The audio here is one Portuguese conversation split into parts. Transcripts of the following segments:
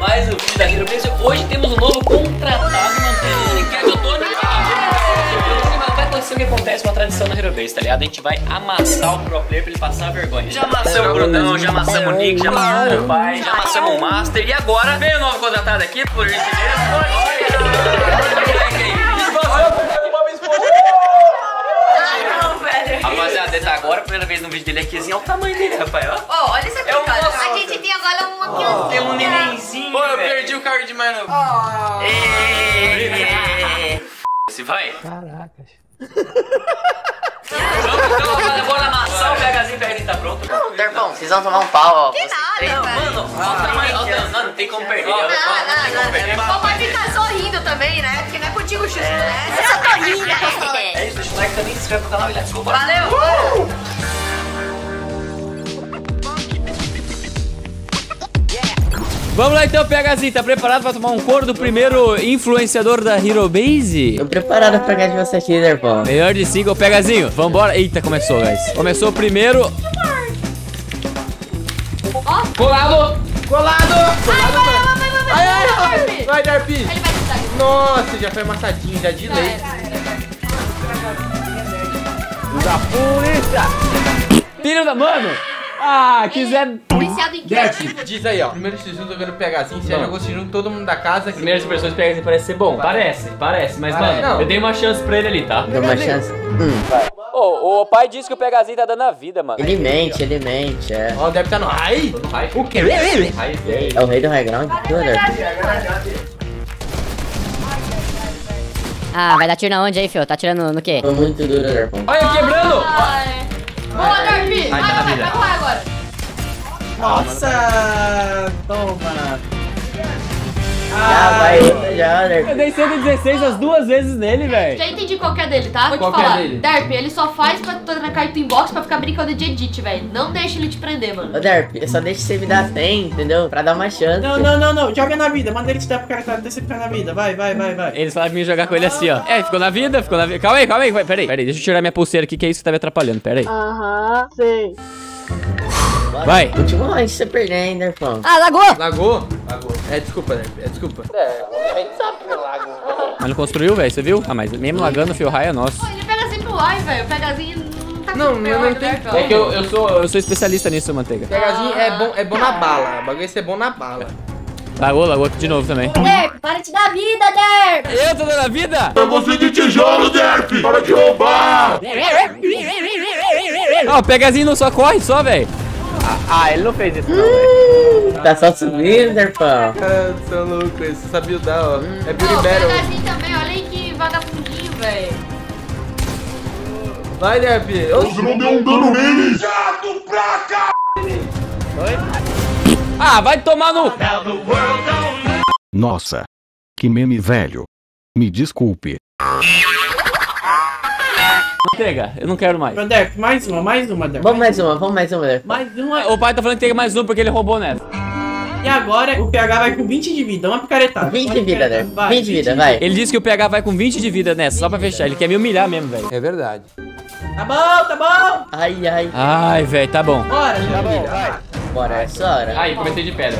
mais um vídeo da Hero Base. Hoje temos um novo contratado, Manteiga, que eu tô na cara. Vai acontecer o que acontece com a tradição da Hero Base, tá ligado? A gente vai amassar o pro player pra ele passar a vergonha. Já amassamos o Brunão, já amassamos o Nick, já amassamos o pai, já amassamos o Master. E agora vem o novo contratado aqui, por gentileza. Agora, a primeira vez no vídeo dele aqui, olha o tamanho dele, Rafael. Ó, olha essa picada. A gente tem agora um aqui. Tem um nenenzinho. Pô, eu perdi o carro de Manu. Se vai. Caracas. Então, agora bora amassar o Pegazinho pra ele tá pronto. Não, Derpão, vocês vão tomar um pau, ó. Que nada, mano. Não tem como perder. Pode ficar sorrindo também, né? Porque não é contigo o X, né? Eu só tô rindo. É isso, deixa o like também, se inscreve no canal, olha. Valeu! Vamos lá então, Pegazinho, tá preparado pra tomar um couro do primeiro influenciador da Hero Base? Tô preparado pra pegar de você aqui, Derpão. Melhor de 5, Pegazinho, vambora. Eita, começou, guys. Começou o primeiro. Colado! Colado! Vai, vai, Derpi! Ele vai tentar. Nossa, já foi amassadinho, já de leite. Da polícia! Filho da mano! Ah, quiser. Derp, diz aí, ó. Primeiro x1 jogando Pegazinho, você jogou x1 todo mundo da casa. Primeiras impressões do Pegazinho parece ser bom. Parece, mas mano, não. Eu dei uma chance pra ele ali, tá? Deu uma chance? Vai. O pai disse que o Pegazinho tá dando a vida, mano. Ele mente, é. Ó, o Derp tá no high? O quê? É o rei do high ground? Ah, vai dar tiro na onde aí, fio? Tá atirando no quê? Foi muito duro, Derpão. Olha, quebrando! Ai. Boa, Derpi! Vai, vai rolar agora! Nossa! Toma! Já vai, já, Derpi. Eu dei 116 as duas vezes nele, velho. Já entendi qual que é dele, tá? Vou te falar. Derpi, ele só faz pra trancar tu inbox pra ficar brincando de edit, velho. Não deixa ele te prender, mano. Ô, Derpi, eu só deixo você me dar 100, entendeu? Pra dar uma chance. Não. Joga na vida. Manda ele te dar pro cara que tá decepando na vida. Vai. Eles falaram pra mim jogar com ele assim, ó. É, ficou na vida. Calma aí. Pera aí. Deixa eu tirar minha pulseira aqui, que é isso que tá me atrapalhando. Pera aí. Aham, sei. Vai. Último round você perder, hein, Derpão. Ah, lagou. É, desculpa. É, a gente sabe que lagou. Mas não construiu, velho, você viu? Ah, mas mesmo lagando, fio, raio é nosso. Pô, ele pega sempre o raio, velho. O Pegazinho não tá com o meu, não tem. É que eu sou especialista nisso, Manteiga. Pegazinho é bom na bala. O bagulho é bom na bala. Lagou de novo também. Derp, para de dar vida, Derp! Eu tô dando a vida? Eu vou de tijolo, Derp! Para de roubar! Ó, o Pegazinho não só corre, só, velho. Ah, ele não fez isso, não, velho. Tá só subindo, Derpão. Ah, sou louco, você sabia dar, ó. É Beauty Battle. O Pegazinho também, olha aí que vagabundinho, velho. Vai, Derp. Você não deu um dano nele. Chato pra cá. Oi? Ah, vai tomar no... Nossa, que meme, velho. Me desculpe. Manteiga, eu não quero mais. Derp, mais uma, Derp. Vamos mais uma, Derp. Mais uma. O pai tá falando que tem mais uma porque ele roubou nessa. E agora o PH vai com 20 de vida, uma picaretada. 20 de vida, Derp. 20 de vida, vai. Ele disse que o PH vai com 20 de vida nessa, só pra fechar. Ele quer me humilhar mesmo, velho. É verdade. Tá bom. Ai, velho, tá bom. Bora, tá bom, vai. Bora, é só hora. Aí, comecei de pedra.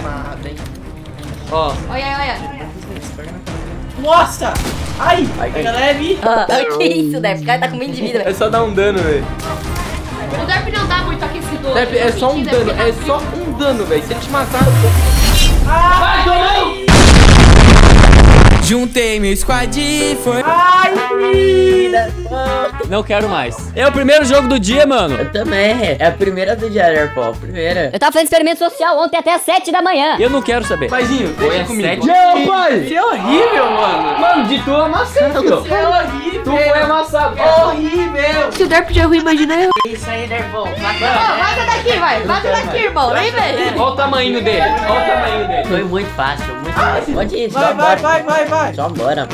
Ó. Olha. Nossa! Ai! Pega leve! Que isso, Derp? O cara tá com medo de vida, velho. É só dar um dano, velho. O Derp não dá muito aquecido. Derp, é só um dano, velho. Se ele te matar... Ai, tomou! Juntei meu squad e foi... Ai, vida! Não quero mais. É o primeiro jogo do dia, mano. Eu também. É a primeira do dia, Derpão. Primeira. Eu tava fazendo experimento social ontem até as 7 da manhã. Eu não quero saber. Paizinho, deixa comigo. Não, pai. Isso é horrível, mano. Mano, de tu amassando. Isso é horrível. Tu foi amassado. Horrível. Se o Derp já ruim, imagina eu. Isso aí, Derpão. Vaza daqui, vai. Vaza daqui, irmão. Vem, velho. Olha o tamanho dele. Foi muito fácil. Pode ir. Vai. Só bora.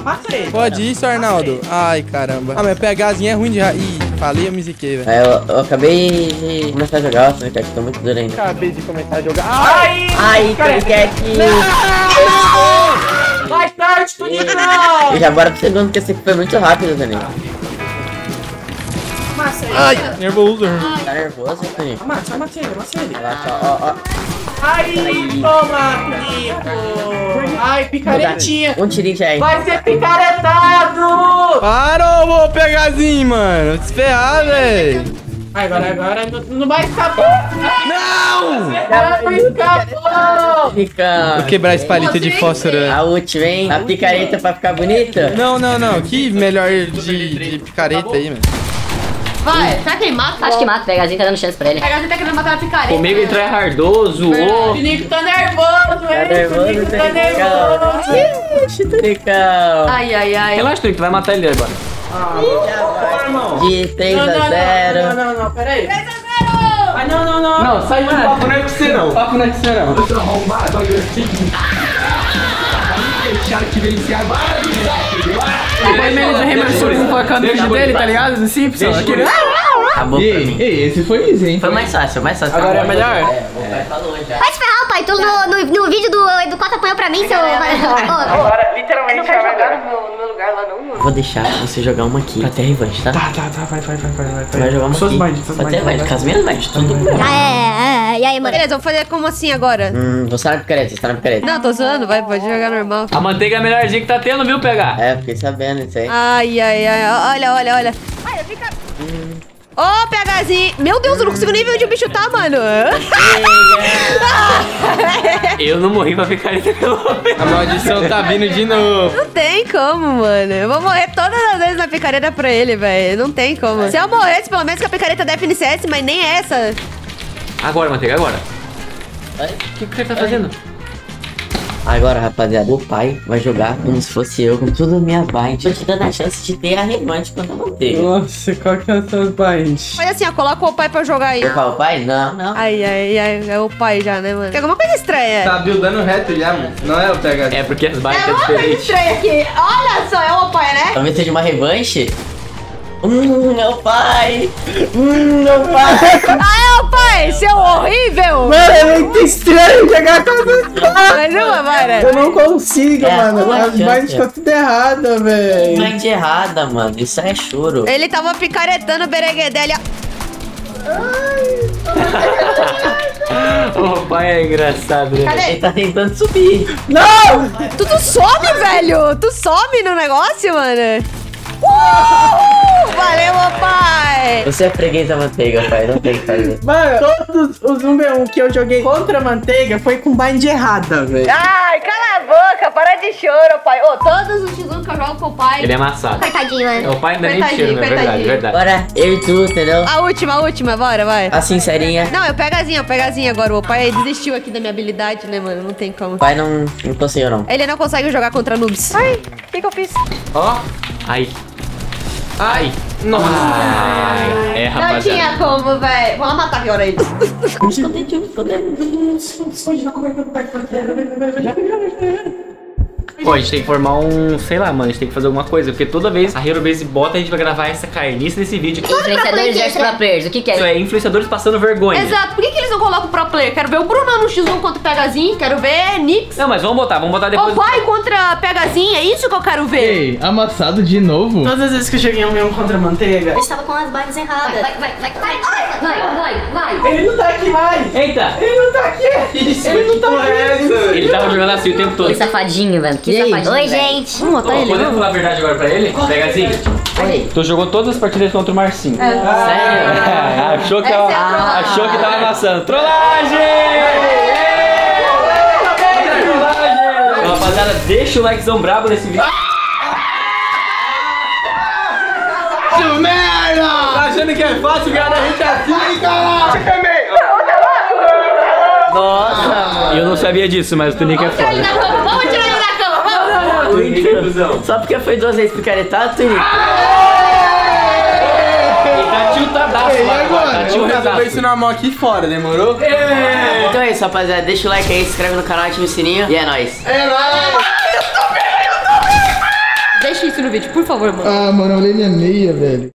Pode ir, seu Arnaldo. Ai, caramba. Ah, mas Pegazinho é ruim de raio. Ih, falei, eu me ziquei, velho. É, eu acabei de começar a jogar, né, que tô muito duro ainda. Acabei de começar a jogar. Ai, Pegazinho. Não! Mais tarde, tu não! E já bora pro segundo, porque esse aqui foi muito rápido, Zanin. Ai, nervoso. Tá nervoso, Zanin? Mate ele. Relaxa, ó. Aí, toma, Nico! Ai, picaretinha! Um tirinho já aí. Vai ser picaretado! Parou, ô Pegazinho, mano! Desferrar, velho! Agora, não vai escapar! Não! Não vai escapar! Vou quebrar esse palito de fósforo. A última, hein? A picareta pra ficar bonita? Não. Que melhor de picareta aí, mano. Vai, será que ele mata? Acho que mata, Pegazinho tá dando chance pra ele. Pegazinho tá querendo matar a picareta. Comigo ele é hardoso, ô. O Nico tá nervoso, velho. Tá nervoso. Ricão. Ai. Relaxa, Nico, tu vai matar ele agora. Ah, de 3-0. Não, peraí. 3-0! Ah, não. Não, sai de lá. Papo não é com você, não. Eu tô arrombado, olha que vencer agora, ele focando o dele, tá ligado? No Simpsons. Acabou pra mim. Esse foi easy, hein? Foi mais fácil. Agora é melhor? Falou já. Vai esperar, pai. Tu no vídeo do Cota apanhou pra mim, seu... Agora, literalmente, vai jogar no meu lugar lá, não. Vou deixar você jogar uma aqui pra ter revanche, tá? Tá, vai. Você vai jogar uma aqui pra ter revanche. Caso menos, mas tudo bem. E aí, mano? Beleza, vou fazer como assim agora? Você tá na picareta. Não, tô zoando, vai, pode jogar normal. A manteiga é a melhorzinha que tá tendo, viu, pegar? É, fiquei sabendo isso aí. Ai, olha. Ai, fica... Ô, Pegazinho! Meu Deus, eu não consigo nem ver onde o bicho tá, mano! Eu não morri pra ficar ali. A maldição tá vindo de novo! Não tem como, mano! Eu vou morrer todas as vezes na picareta pra ele, velho! Não tem como! Se eu morresse, pelo menos com a picareta da FNCS, mas nem essa! Agora, Manteiga, agora! O que ele tá fazendo? Agora, rapaziada, o pai vai jogar como se fosse eu, com tudo minha bind. Tô te dando a chance de ter a revanche quando eu manter. Nossa, qual que é a sua bind? Mas assim, ó, coloca o pai pra jogar aí. Colocar o pai? Não. É o pai já, né, mano? Tem alguma coisa estranha. Tá buildando reto já, mano. Não é o PH. É porque as binds é diferente. É uma coisa estranha aqui. Olha só, é o pai, né? Talvez seja uma revanche. Meu pai! Meu pai! Ah, meu pai! Seu horrível! Mano, é muito estranho jogar com a... Eu não consigo, mano. As binds ficam tudo errada, velho. Bind errada, mano. Isso é choro. Ele tava picaretando o bereguedele. O pai é engraçado, velho. Ele tá tentando subir. Não! Tu some, velho! Tu some no negócio, mano. Valeu, pai! Você é freguês da Manteiga, pai. Não tem o que fazer. Mano, todos os 1v1 que eu joguei contra a Manteiga foi com bind errada, velho. Ai, cala a boca. Para de choro, pai. Ô, todos os x1 que eu jogo com o pai... Ele é amassado. Coitadinho, mano. O pai ainda nem choro, né? Verdade. Bora, eu e tu, entendeu? A última. Bora, vai. A sincerinha. Não, eu Pegazinho agora. O pai desistiu aqui da minha habilidade, né, mano? Não tem como. O pai não conseguiu, não. Ele não consegue jogar contra noobs. Ai, o que eu fiz? Ó, aí. Ai! Nossa! É, rapaziada. Não tinha como, velho. Vamos matar agora ele. Pô, a gente tem que formar um... Sei lá, mano. A gente tem que fazer alguma coisa. Porque toda vez a Hero Base bota, a gente vai gravar essa carniça desse vídeo. Influenciadores versus pro players. O que é? Isso é influenciadores passando vergonha. Exato. Por que eles não colocam pro player? Quero ver o Brunão no X1 contra o Pegazinho. Quero ver Nick. Não, mas vamos botar depois. O pai contra Pegazinho. É isso que eu quero ver. Ei, amassado de novo? Todas as vezes que eu cheguei ao meu contra a Manteiga, eu estava com as bases erradas. Vai. Ele não tá aqui mais. Eita. Ele não tá aqui. Isso, ele não tá aqui. Ele tava jogando assim o tempo todo. Que safadinho, velho. Oi, gente. Podemos falar a verdade agora pra ele? Pegazinho. Tu jogou todas as partidas contra o Marcinho. Sério? Achou que tava amassando. Trollagem! Rapaziada, deixa o likezão brabo nesse vídeo. Seu merda! Tá achando que é fácil ganhar da gente assim, cara? Nossa, mano. Eu não sabia disso, mas o Nick é foda. Vamos tirar ele da... Só porque foi 2 vezes picaretado, Nick. Tati o Tadaço, mano. Tati o isso na mão aqui fora, demorou? Então é isso, rapaziada. Deixa o like aí, se inscreve no canal, ativa o sininho. E é nóis. Deixa isso no vídeo, por favor, mano. Ah, mano, eu olhei minha meia, velho.